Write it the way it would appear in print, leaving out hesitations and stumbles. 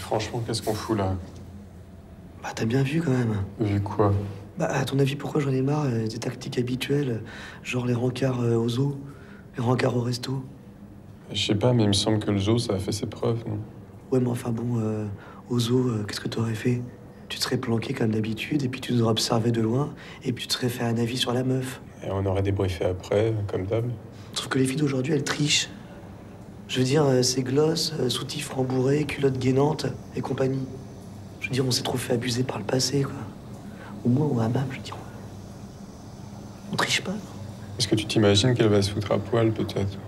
Franchement, qu'est-ce qu'on fout là? Bah, t'as bien vu quand même. Vu quoi? Bah, à ton avis, pourquoi j'en ai marre des tactiques habituelles, genre les rencarts au zoo, les rencarts au resto? Je sais pas, mais il me semble que le zoo, ça a fait ses preuves, non? Ouais, mais enfin bon, au zoo, qu'est-ce que t'aurais fait? Tu te serais planqué comme d'habitude, et puis tu nous aurais observé de loin, et puis tu te serais fait un avis sur la meuf. Et on aurait débriefé après, comme d'hab. Je trouve que les filles d'aujourd'hui, elles trichent. Je veux dire, c'est gloss, soutif rembourré, culotte gainante et compagnie. Je veux dire, on s'est trop fait abuser par le passé, quoi. Au moins, au hammam, je veux dire, on triche pas. Est-ce que tu t'imagines qu'elle va se foutre à poil, peut-être?